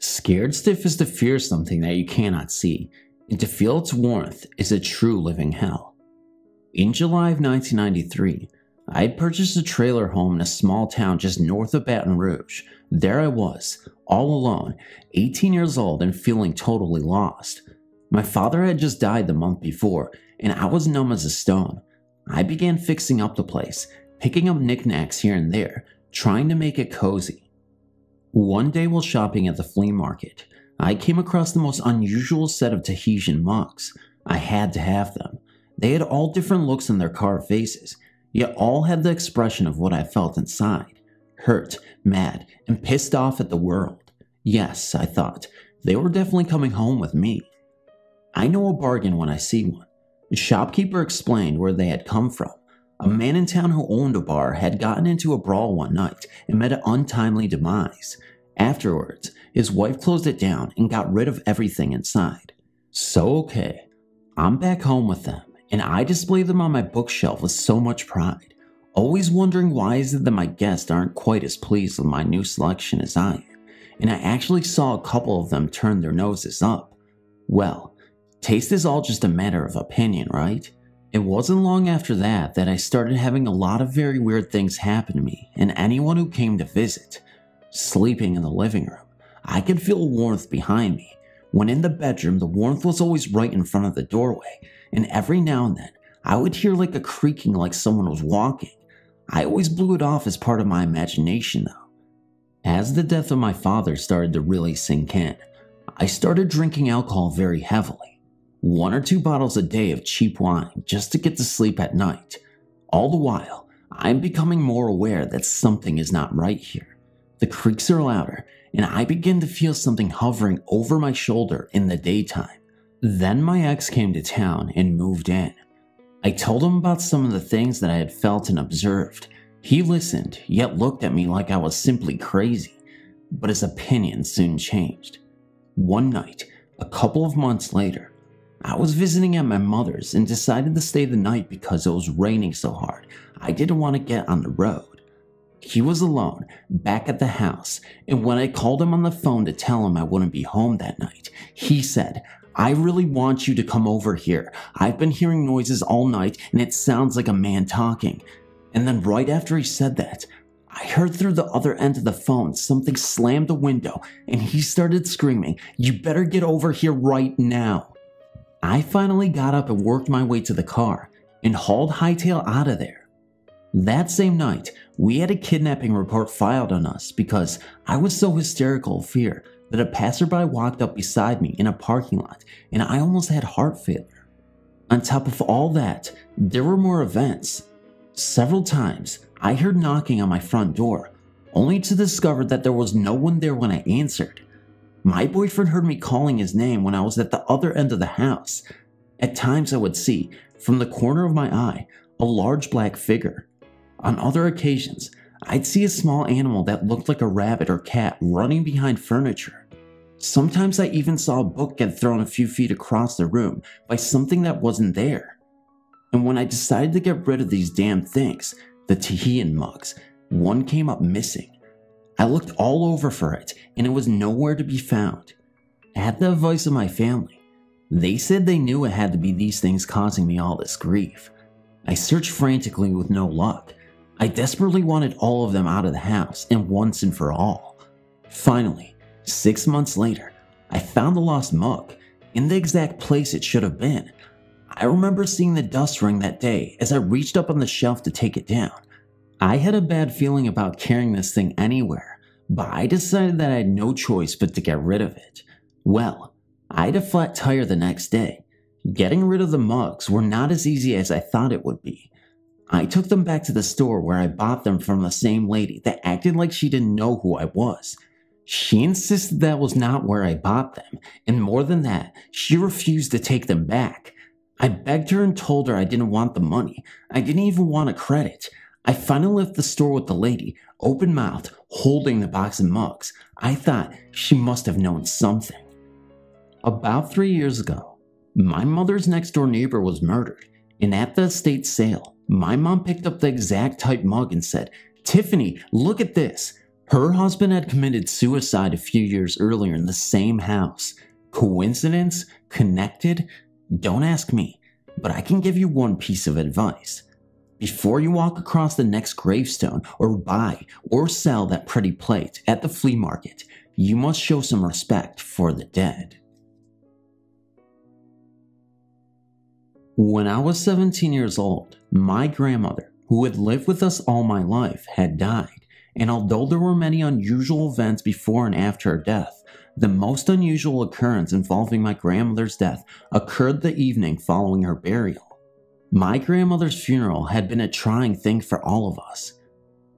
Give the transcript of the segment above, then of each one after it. Scared stiff is to fear something that you cannot see, and to feel its warmth is a true living hell. In July of 1993, I had purchased a trailer home in a small town just north of Baton Rouge. There I was, all alone, 18 years old and feeling totally lost. My father had just died the month before, and I was numb as a stone. I began fixing up the place, picking up knickknacks here and there, trying to make it cozy. One day while shopping at the flea market, I came across the most unusual set of Tahitian monks. I had to have them. They had all different looks on their carved faces, yet all had the expression of what I felt inside. Hurt, mad, and pissed off at the world. Yes, I thought, they were definitely coming home with me. I know a bargain when I see one. The shopkeeper explained where they had come from. A man in town who owned a bar had gotten into a brawl one night and met an untimely demise. Afterwards, his wife closed it down and got rid of everything inside. So okay, I'm back home with them, and I display them on my bookshelf with so much pride, always wondering why is it that my guests aren't quite as pleased with my new selection as I am, and I actually saw a couple of them turn their noses up. Well, taste is all just a matter of opinion, right? It wasn't long after that that I started having a lot of very weird things happen to me and anyone who came to visit. Sleeping in the living room, I could feel warmth behind me. When in the bedroom, the warmth was always right in front of the doorway, and every now and then, I would hear like a creaking like someone was walking. I always blew it off as part of my imagination though. As the death of my father started to really sink in, I started drinking alcohol very heavily. 1 or 2 bottles a day of cheap wine just to get to sleep at night. All the while, I'm becoming more aware that something is not right here. The creaks are louder, and I begin to feel something hovering over my shoulder in the daytime. Then my ex came to town and moved in. I told him about some of the things that I had felt and observed. He listened, yet looked at me like I was simply crazy, but his opinion soon changed. One night, a couple of months later, I was visiting at my mother's and decided to stay the night because it was raining so hard. I didn't want to get on the road. He was alone, back at the house, and when I called him on the phone to tell him I wouldn't be home that night, he said, "I really want you to come over here. I've been hearing noises all night and it sounds like a man talking." And then right after he said that, I heard through the other end of the phone something slam the window and he started screaming, "You better get over here right now." I finally got up and worked my way to the car and hauled hightail out of there. That same night, we had a kidnapping report filed on us because I was so hysterical of fear that a passerby walked up beside me in a parking lot and I almost had heart failure. On top of all that, there were more events. Several times, I heard knocking on my front door, only to discover that there was no one there when I answered. My boyfriend heard me calling his name when I was at the other end of the house. At times I would see, from the corner of my eye, a large black figure. On other occasions, I'd see a small animal that looked like a rabbit or cat running behind furniture. Sometimes I even saw a book get thrown a few feet across the room by something that wasn't there. And when I decided to get rid of these damn things, the Tahiyan mugs, one came up missing. I looked all over for it and it was nowhere to be found. At the advice of my family, they said they knew it had to be these things causing me all this grief. I searched frantically with no luck. I desperately wanted all of them out of the house and once and for all. Finally, 6 months later, I found the lost mug in the exact place it should have been. I remember seeing the dust ring that day as I reached up on the shelf to take it down. I had a bad feeling about carrying this thing anywhere, but I decided that I had no choice but to get rid of it. Well, I had a flat tire the next day. Getting rid of the mugs were not as easy as I thought it would be. I took them back to the store where I bought them from the same lady that acted like she didn't know who I was. She insisted that was not where I bought them, and more than that, she refused to take them back. I begged her and told her I didn't want the money. I didn't even want a credit. I finally left the store with the lady, open-mouthed, holding the box of mugs. I thought she must have known something. About 3 years ago, My mother's next door neighbor was murdered, and at the estate sale, my mom picked up the exact type mug and said, "Tiffany, look at this." Her husband had committed suicide a few years earlier in the same house. Coincidence? Connected? Don't ask me, but I can give you one piece of advice. Before you walk across the next gravestone or buy or sell that pretty plate at the flea market, you must show some respect for the dead. When I was 17 years old, my grandmother, who had lived with us all my life, had died, and although there were many unusual events before and after her death, the most unusual occurrence involving my grandmother's death occurred the evening following her burial. My grandmother's funeral had been a trying thing for all of us.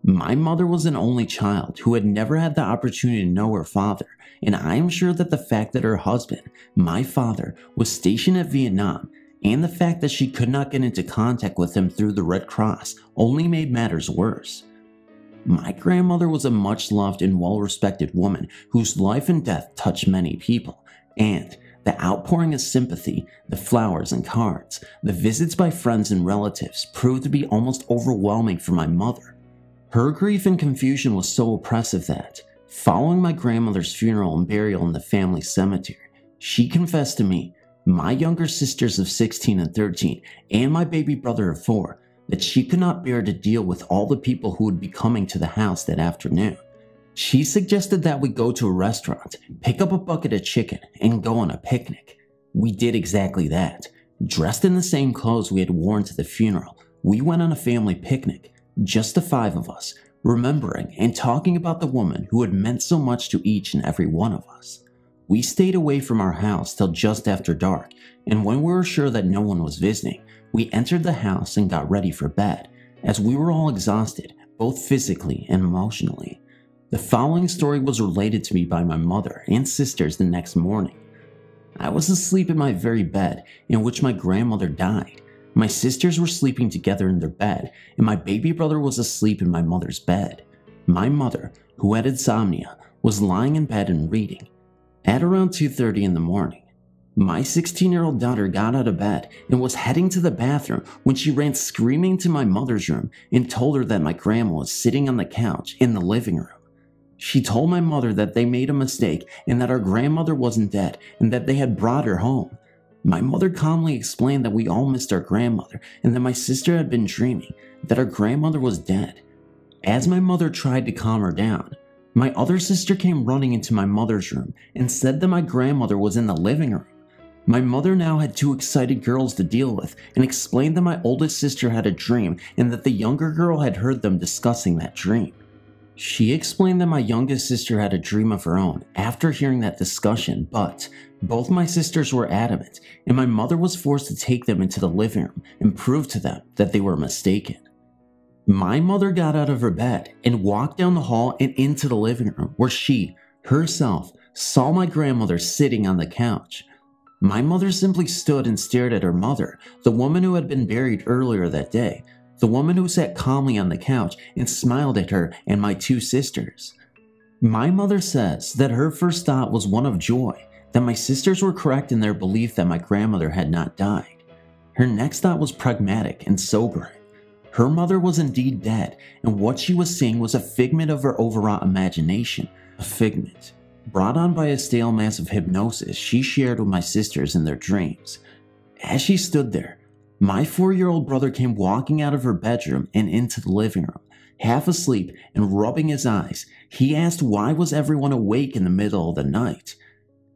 My mother was an only child who had never had the opportunity to know her father, and I am sure that the fact that her husband, my father, was stationed at Vietnam, and the fact that she could not get into contact with him through the Red Cross only made matters worse. My grandmother was a much-loved and well-respected woman whose life and death touched many people, and the outpouring of sympathy, the flowers and cards, the visits by friends and relatives proved to be almost overwhelming for my mother. Her grief and confusion was so oppressive that, following my grandmother's funeral and burial in the family cemetery, she confessed to me, my younger sisters of 16 and 13, and my baby brother of 4, that she could not bear to deal with all the people who would be coming to the house that afternoon. She suggested that we go to a restaurant, pick up a bucket of chicken, and go on a picnic. We did exactly that. Dressed in the same clothes we had worn to the funeral, we went on a family picnic, just the 5 of us, remembering and talking about the woman who had meant so much to each and every one of us. We stayed away from our house till just after dark, and when we were sure that no one was visiting, we entered the house and got ready for bed, as we were all exhausted, both physically and emotionally. The following story was related to me by my mother and sisters the next morning. I was asleep in my very bed in which my grandmother died. My sisters were sleeping together in their bed, and my baby brother was asleep in my mother's bed. My mother, who had insomnia, was lying in bed and reading. At around 2:30 in the morning, my 16-year-old daughter got out of bed and was heading to the bathroom when she ran screaming to my mother's room and told her that my grandma was sitting on the couch in the living room. She told my mother that they made a mistake and that our grandmother wasn't dead and that they had brought her home. My mother calmly explained that we all missed our grandmother and that my sister had been dreaming that our grandmother was dead. As my mother tried to calm her down, my other sister came running into my mother's room and said that my grandmother was in the living room. My mother now had 2 excited girls to deal with and explained that my oldest sister had a dream and that the younger girl had heard them discussing that dream. She explained that my youngest sister had a dream of her own after hearing that discussion, but both my sisters were adamant and my mother was forced to take them into the living room and prove to them that they were mistaken. My mother got out of her bed and walked down the hall and into the living room where she, herself, saw my grandmother sitting on the couch. My mother simply stood and stared at her mother, the woman who had been buried earlier that day, the woman who sat calmly on the couch and smiled at her and my 2 sisters. My mother says that her first thought was one of joy, that my sisters were correct in their belief that my grandmother had not died. Her next thought was pragmatic and sobering. Her mother was indeed dead, and what she was seeing was a figment of her overwrought imagination, a figment brought on by a stale mass of hypnosis she shared with my sisters in their dreams. As she stood there, my 4-year-old brother came walking out of her bedroom and into the living room. Half asleep and rubbing his eyes, he asked why was everyone awake in the middle of the night.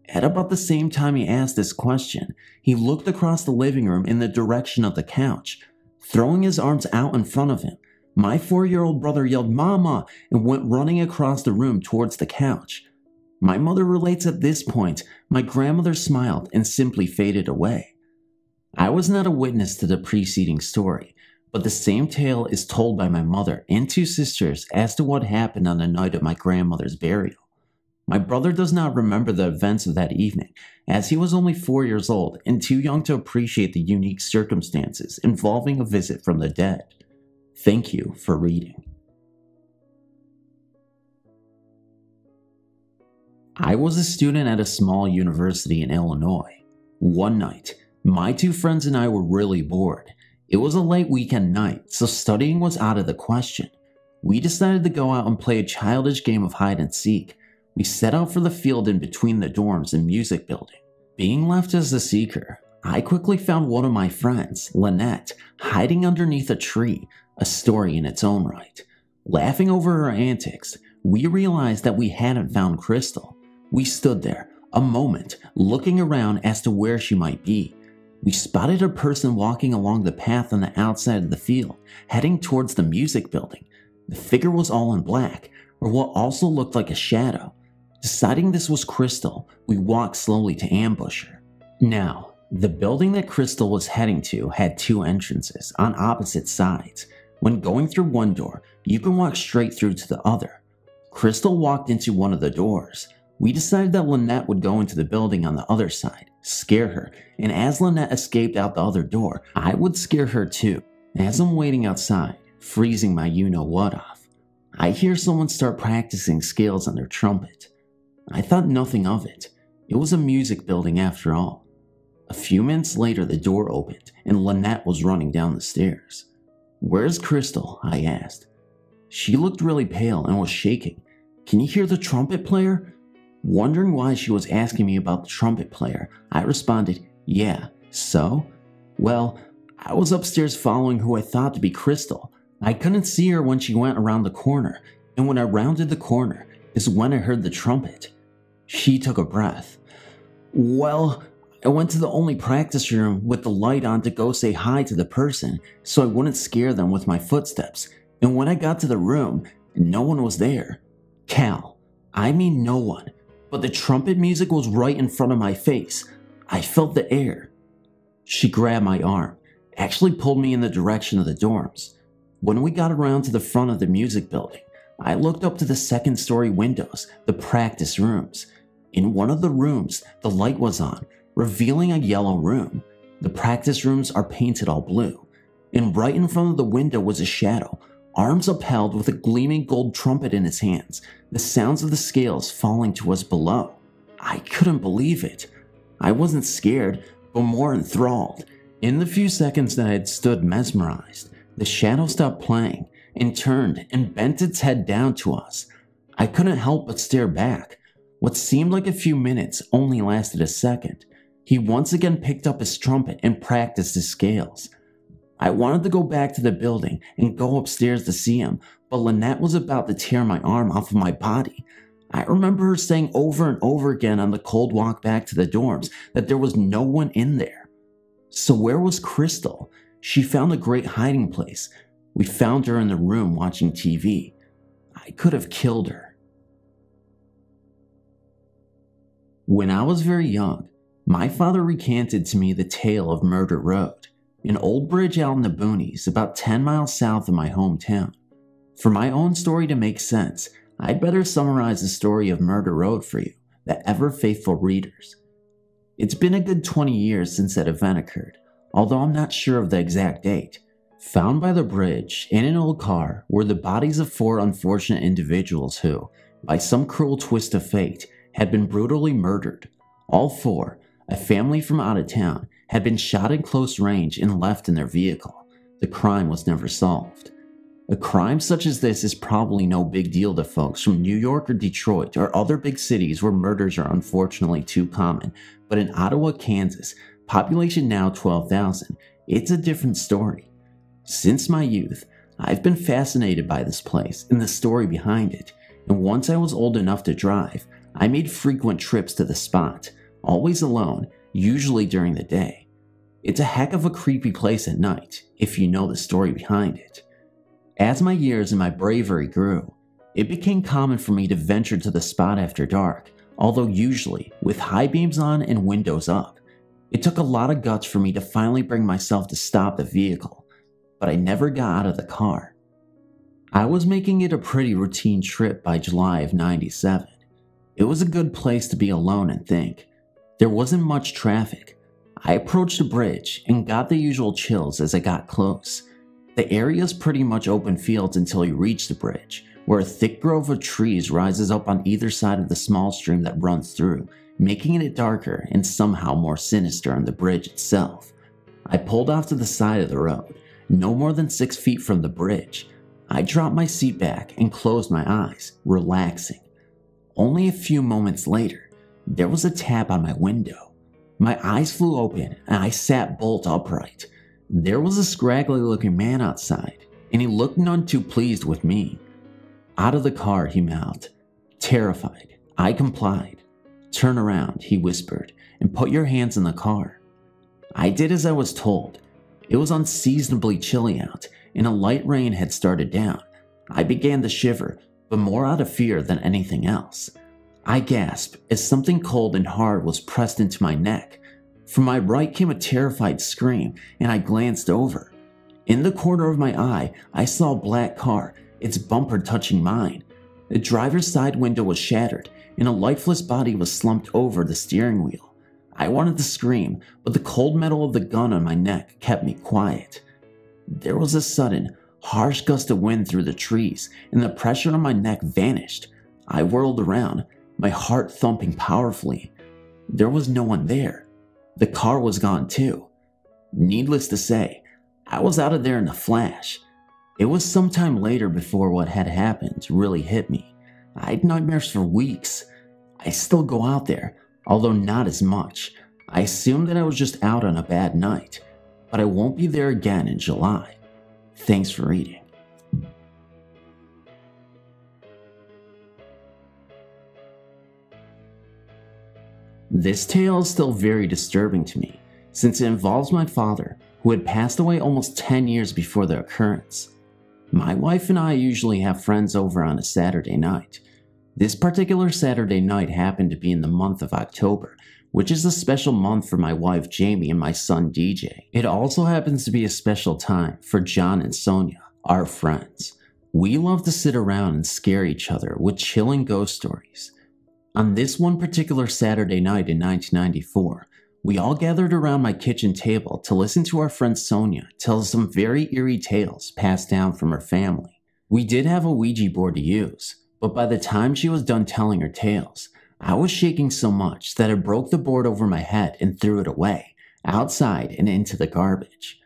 At about the same time he asked this question, he looked across the living room in the direction of the couch. Throwing his arms out in front of him, my 4-year-old brother yelled, "Mama," and went running across the room towards the couch. My mother relates at this point, my grandmother smiled and simply faded away. I was not a witness to the preceding story, but the same tale is told by my mother and 2 sisters as to what happened on the night of my grandmother's burial. My brother does not remember the events of that evening, as he was only 4 years old and too young to appreciate the unique circumstances involving a visit from the dead. Thank you for reading. I was a student at a small university in Illinois. One night, My two friends and I were really bored. It was a late weekend night, so studying was out of the question. We decided to go out and play a childish game of hide and seek. We set out for the field in between the dorms and music building. Being left as the seeker, I quickly found one of my friends, Lynette, hiding underneath a tree, a story in its own right. Laughing over her antics, we realized that we hadn't found Crystal. We stood there, a moment, looking around as to where she might be. We spotted a person walking along the path on the outside of the field, heading towards the music building. The figure was all in black, or what also looked like a shadow. Deciding this was Crystal, we walked slowly to ambush her. Now, the building that Crystal was heading to had two entrances on opposite sides. When going through one door, you can walk straight through to the other. Crystal walked into one of the doors. We decided that Lynette would go into the building on the other side, scare her, and as Lynette escaped out the other door, I would scare her too. As I'm waiting outside, freezing my you-know-what off, I hear someone start practicing scales on their trumpet. I thought nothing of it. It was a music building after all. A few minutes later, the door opened, and Lynette was running down the stairs. "Where's Crystal?" I asked. She looked really pale and was shaking. "Can you hear the trumpet player?" Wondering why she was asking me about the trumpet player, I responded, "Yeah, so?" "Well, I was upstairs following who I thought to be Crystal. I couldn't see her when she went around the corner, and when I rounded the corner is when I heard the trumpet." She took a breath. "Well, I went to the only practice room with the light on to go say hi to the person so I wouldn't scare them with my footsteps, and when I got to the room, no one was there. Cal, I mean no one. But the trumpet music was right in front of my face. I felt the air." She grabbed my arm, actually pulled me in the direction of the dorms. When we got around to the front of the music building, I looked up to the second-story windows, the practice rooms. In one of the rooms, the light was on, revealing a yellow room. The practice rooms are painted all blue. And right in front of the window was a shadow, arms upheld with a gleaming gold trumpet in his hands, the sounds of the scales falling to us below. I couldn't believe it. I wasn't scared, but more enthralled. In the few seconds that I had stood mesmerized, the shadow stopped playing and turned and bent its head down to us. I couldn't help but stare back. What seemed like a few minutes only lasted a second. He once again picked up his trumpet and practiced his scales. I wanted to go back to the building and go upstairs to see him, but Lynette was about to tear my arm off of my body. I remember her saying over and over again on the cold walk back to the dorms that there was no one in there. So where was Crystal? She found a great hiding place. We found her in the room watching TV. I could have killed her. When I was very young, my father recanted to me the tale of Murder Road, an old bridge out in the boonies about 10 miles south of my hometown. For my own story to make sense, I'd better summarize the story of Murder Road for you, the ever-faithful readers. It's been a good 20 years since that event occurred, although I'm not sure of the exact date. Found by the bridge, in an old car, were the bodies of 4 unfortunate individuals who, by some cruel twist of fate, had been brutally murdered. All 4, a family from out of town, had been shot at close range and left in their vehicle. The crime was never solved. A crime such as this is probably no big deal to folks from New York or Detroit or other big cities where murders are unfortunately too common, but in Ottawa, Kansas, population now 12,000, it's a different story. Since my youth, I've been fascinated by this place and the story behind it, and once I was old enough to drive, I made frequent trips to the spot, always alone, usually during the day. It's a heck of a creepy place at night, if you know the story behind it. As my years and my bravery grew, it became common for me to venture to the spot after dark, although usually with high beams on and windows up. It took a lot of guts for me to finally bring myself to stop the vehicle, but I never got out of the car. I was making it a pretty routine trip by July of '97. It was a good place to be alone and think. There wasn't much traffic. I approached the bridge and got the usual chills as I got close. The area's pretty much open fields until you reach the bridge, where a thick grove of trees rises up on either side of the small stream that runs through, making it darker and somehow more sinister on the bridge itself. I pulled off to the side of the road, no more than 6 feet from the bridge. I dropped my seat back and closed my eyes, relaxing. Only a few moments later, there was a tap on my window. My eyes flew open and I sat bolt upright. There was a scraggly looking man outside, and he looked none too pleased with me. "Out of the car," he mouthed. Terrified, I complied. "Turn around," he whispered, "and put your hands in the car." I did as I was told. It was unseasonably chilly out, and a light rain had started down. I began to shiver, but more out of fear than anything else. I gasped as something cold and hard was pressed into my neck. From my right came a terrified scream, and I glanced over. In the corner of my eye, I saw a black car, its bumper touching mine. The driver's side window was shattered, and a lifeless body was slumped over the steering wheel. I wanted to scream, but the cold metal of the gun on my neck kept me quiet. There was a sudden, harsh gust of wind through the trees, and the pressure on my neck vanished. I whirled around, my heart thumping powerfully. There was no one there. The car was gone too. Needless to say, I was out of there in a flash. It was some time later before what had happened really hit me. I had nightmares for weeks. I still go out there, although not as much. I assumed that I was just out on a bad night, but I won't be there again in July. Thanks for reading. This tale is still very disturbing to me, since it involves my father, who had passed away almost 10 years before the occurrence. My wife and I usually have friends over on a Saturday night. This particular Saturday night happened to be in the month of October, which is a special month for my wife Jamie and my son DJ. It also happens to be a special time for John and Sonia, our friends. We love to sit around and scare each other with chilling ghost stories. On this one particular Saturday night in 1994, we all gathered around my kitchen table to listen to our friend Sonia tell some very eerie tales passed down from her family. We did have a Ouija board to use, but by the time she was done telling her tales, I was shaking so much that I broke the board over my head and threw it away, outside and into the garbage.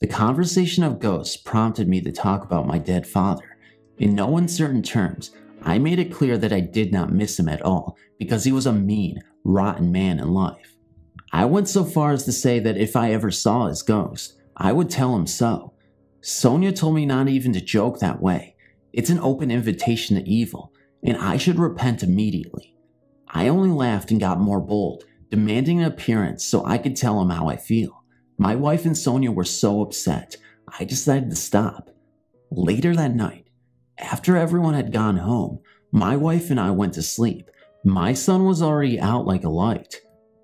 The conversation of ghosts prompted me to talk about my dead father. In no uncertain terms, I made it clear that I did not miss him at all because he was a mean, rotten man in life. I went so far as to say that if I ever saw his ghost, I would tell him so. Sonia told me not even to joke that way. It's an open invitation to evil, and I should repent immediately. I only laughed and got more bold, demanding an appearance so I could tell him how I feel. My wife and Sonia were so upset, I decided to stop. Later that night, after everyone had gone home, my wife and I went to sleep. My son was already out like a light.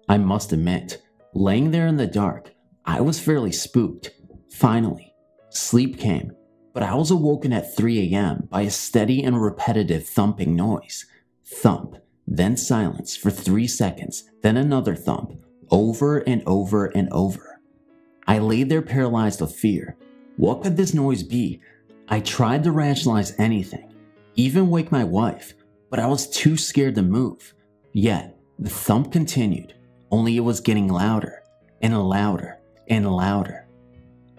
I must admit, laying there in the dark, I was fairly spooked. Finally, sleep came, but I was awoken at 3 a.m. by a steady and repetitive thumping noise. Thump, then silence for 3 seconds, then another thump, over and over and over. I lay there paralyzed with fear. What could this noise be? I tried to rationalize anything, even wake my wife, but I was too scared to move. Yet, the thump continued. Only it was getting louder, and louder, and louder.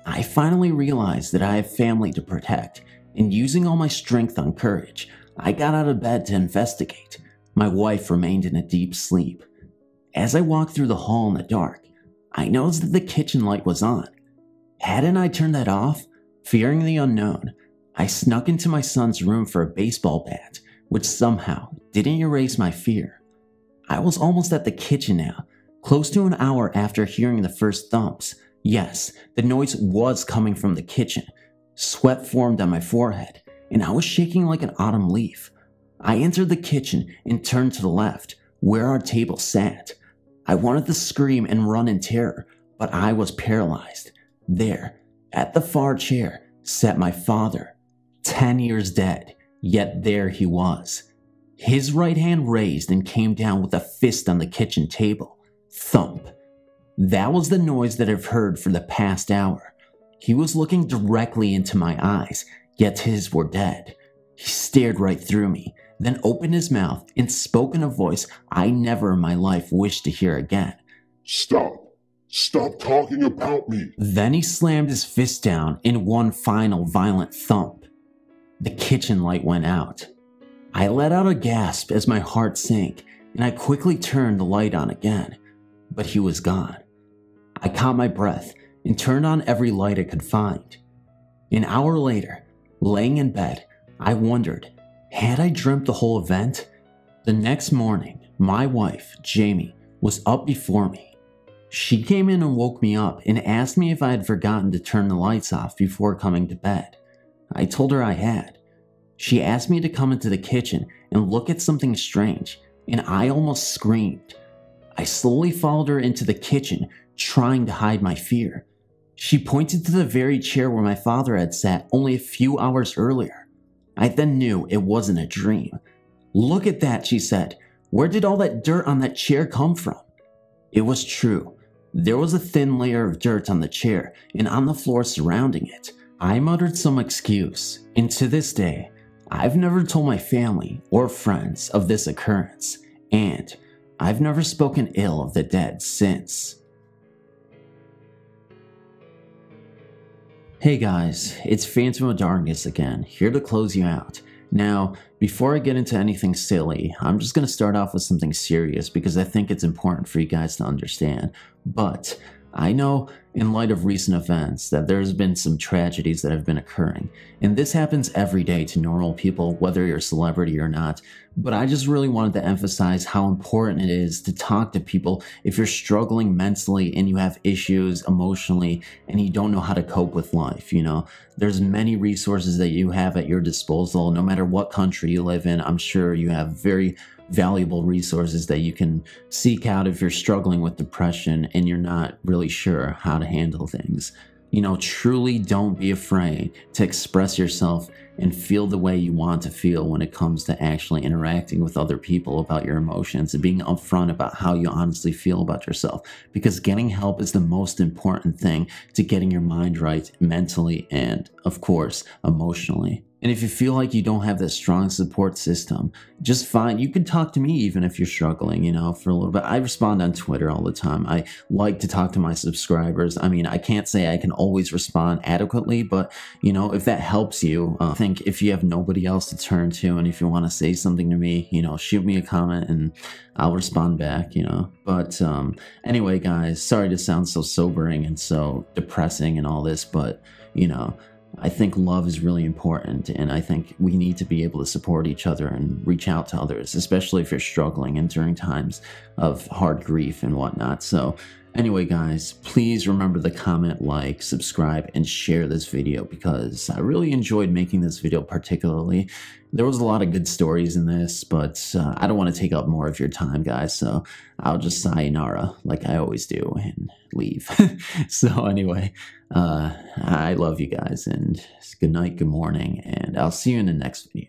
I finally realized that I have family to protect, and using all my strength on courage, I got out of bed to investigate. My wife remained in a deep sleep. As I walked through the hall in the dark, I noticed that the kitchen light was on. Hadn't I turned that off? Fearing the unknown, I snuck into my son's room for a baseball bat, which somehow didn't erase my fear. I was almost at the kitchen now, close to an hour after hearing the first thumps. Yes, the noise was coming from the kitchen. Sweat formed on my forehead, and I was shaking like an autumn leaf. I entered the kitchen and turned to the left, where our table sat. I wanted to scream and run in terror, but I was paralyzed. There, at the far chair, sat my father, 10 years dead, yet there he was. His right hand raised and came down with a fist on the kitchen table. Thump. That was the noise that I've heard for the past hour. He was looking directly into my eyes, yet his were dead. He stared right through me, then opened his mouth and spoke in a voice I never in my life wished to hear again. Stop. Stop talking about me. Then he slammed his fist down in one final violent thump. The kitchen light went out. I let out a gasp as my heart sank, and I quickly turned the light on again, but he was gone. I caught my breath and turned on every light I could find. An hour later, laying in bed, I wondered, had I dreamt the whole event? The next morning, my wife, Jamie, was up before me. She came in and woke me up and asked me if I had forgotten to turn the lights off before coming to bed. I told her I had. She asked me to come into the kitchen and look at something strange, and I almost screamed. I slowly followed her into the kitchen, trying to hide my fear. She pointed to the very chair where my father had sat only a few hours earlier. I then knew it wasn't a dream. "Look at that," she said. "Where did all that dirt on that chair come from?" It was true. There was a thin layer of dirt on the chair and on the floor surrounding it. I muttered some excuse, and to this day, I've never told my family or friends of this occurrence, and I've never spoken ill of the dead since. Hey guys, it's Phantom of Darkness again, here to close you out. Now, before I get into anything silly, I'm just going to start off with something serious because I think it's important for you guys to understand. But I know, in light of recent events, that there's been some tragedies that have been occurring. And this happens every day to normal people, whether you're a celebrity or not. But I just really wanted to emphasize how important it is to talk to people if you're struggling mentally and you have issues emotionally and you don't know how to cope with life, you know. There's many resources that you have at your disposal, no matter what country you live in. I'm sure you have very valuable resources that you can seek out if you're struggling with depression and you're not really sure how to handle things. You know, truly don't be afraid to express yourself and feel the way you want to feel when it comes to actually interacting with other people about your emotions and being upfront about how you honestly feel about yourself, because getting help is the most important thing to getting your mind right mentally and, of course, emotionally. And if you feel like you don't have that strong support system, just fine. You can talk to me even if you're struggling, you know, for a little bit. I respond on Twitter all the time. I like to talk to my subscribers. I mean, I can't say I can always respond adequately, but, you know, if that helps you, I think if you have nobody else to turn to and if you want to say something to me, you know, shoot me a comment and I'll respond back, you know. But anyway, guys, sorry to sound so sobering and so depressing and all this, but, you know, I think love is really important, and I think we need to be able to support each other and reach out to others, especially if you're struggling and during times of hard grief and whatnot. So anyway, guys, please remember to comment, like, subscribe, and share this video because I really enjoyed making this video particularly. There was a lot of good stories in this, but I don't want to take up more of your time, guys, so I'll just sayonara like I always do and leave. So anyway, I love you guys, and good night, good morning, and I'll see you in the next video.